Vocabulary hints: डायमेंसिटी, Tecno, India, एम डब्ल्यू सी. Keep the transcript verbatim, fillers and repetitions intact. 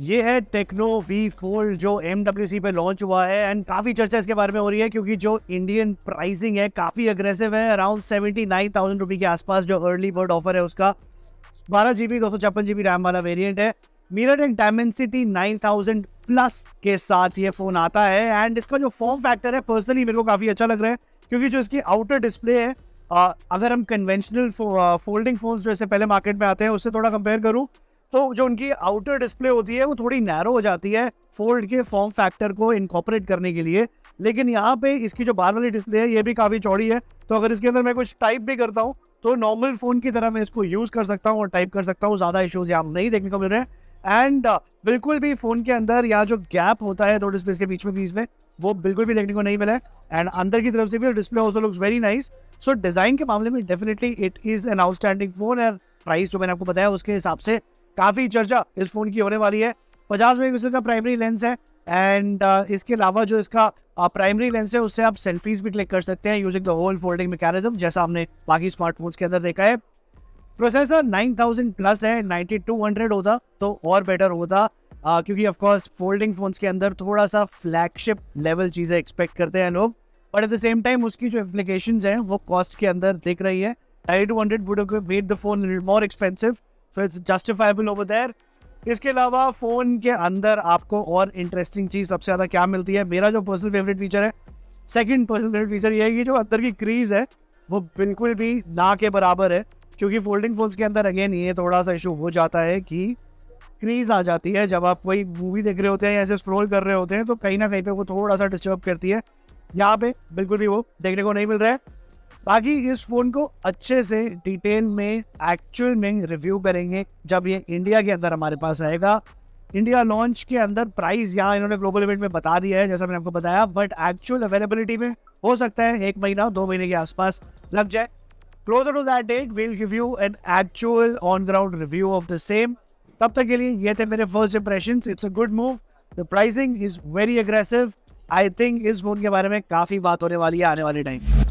ये है Tecno V Fold जो एम डब्ल्यू सी पे लॉन्च हुआ है एंड काफ़ी चर्चा इसके बारे में हो रही है क्योंकि जो इंडियन प्राइसिंग है काफ़ी अग्रेसिव है। अराउंड सेवेंटी नाइन थाउजेंड रुपये के आसपास जो अर्ली बर्ड ऑफर है उसका बारह जी बी दो सौ छप्पन जी बी रैम वाला वेरिएंट है। Mirror and डायमेंसिटी nine thousand plus के साथ ये फ़ोन आता है एंड इसका जो फॉर्म फैक्टर है पर्सनली मेरे को काफ़ी अच्छा लग रहा है क्योंकि जो इसकी आउटर डिस्प्ले है आ, अगर हम कन्वेंशनल फो, फोल्डिंग फ़ोन्स जो ऐसे पहले मार्केट में आते हैं उससे थोड़ा कंपेयर करूँ तो जो उनकी आउटर डिस्प्ले होती है वो थोड़ी नैरो हो जाती है फोल्ड के फॉर्म फैक्टर को इनकॉर्पोरेट करने के लिए, लेकिन यहाँ पे इसकी जो बाहर वाली डिस्प्ले है ये भी काफ़ी चौड़ी है। तो अगर इसके अंदर मैं कुछ टाइप भी करता हूँ तो नॉर्मल फ़ोन की तरह मैं इसको यूज़ कर सकता हूँ और टाइप कर सकता हूँ, ज़्यादा इशूज़ यहाँ नहीं देखने को मिल रहे हैं। एंड बिल्कुल भी फ़ोन के अंदर यहाँ जो गैप होता है दो डिस्प्ले के बीच में बीच में वो बिल्कुल भी देखने को नहीं मिला है एंड अंदर की तरफ से भी display also looks very nice. So design के मामले में definitely it is an outstanding phone and price जो मैंने आपको बताया उसके हिसाब से काफ़ी चर्चा इस फ़ोन की होने वाली है। पचास मेगापिक्सल का प्राइमरी लेंस है एंड uh, इसके अलावा जो इसका प्राइमरी uh, लेंस है उससे आप सेल्फीज भी क्लिक कर सकते हैं using the whole folding mechanism जैसा हमने बाकी स्मार्टफोन्स के अंदर देखा है। प्रोसेसर नाइन थाउजेंड प्लस है, नाइन्टी टू हंड्रेड होता तो और बेटर होता uh, क्योंकि ऑफकोर्स फोल्डिंग फ़ोन्स के अंदर थोड़ा सा फ्लैगशिप लेवल चीज़ें एक्सपेक्ट करते हैं लोग, but at the same time उसकी जो एप्लीकेशंस हैं वो कॉस्ट के अंदर दिख रही है। Ninety two hundred would made the phone more expensive so it's justifiable over there. इसके अलावा फ़ोन के अंदर आपको और इंटरेस्टिंग चीज़ सबसे ज़्यादा क्या मिलती है, मेरा जो पर्सनल फेवरेट फीचर है, सेकंड पर्सनल फेवरेट फीचर ये है कि जो अंदर की क्रीज़ है वो बिल्कुल भी ना के बराबर है क्योंकि फोल्डिंग फ़ोन्स के अंदर अगेन ये थोड़ा सा इशू हो जाता है कि क्रीज़ आ जाती है जब आप कोई मूवी देख रहे होते हैं या ऐसे स्क्रॉल कर रहे होते हैं तो कहीं ना कहीं पर वो थोड़ा सा डिस्टर्ब करती है, यहाँ पर बिल्कुल भी वो देखने को नहीं मिल रहा है। बाकी इस फ़ोन को अच्छे से डिटेल में एक्चुअल में रिव्यू करेंगे जब ये इंडिया के अंदर हमारे पास आएगा। इंडिया लॉन्च के अंदर प्राइस यहाँ इन्होंने ग्लोबल इवेंट में बता दिया है जैसा मैंने आपको बताया, बट एक्चुअल अवेलेबिलिटी में हो सकता है एक महीना दो महीने के आसपास लग जाए। Closer to that date we'll give you an actual on ground review of the same. तब तक के लिए ये थे मेरे first impressions. It's a good move, the pricing is very aggressive. I think इस फ़ोन के बारे में काफ़ी बात होने वाली है आने वाले टाइम।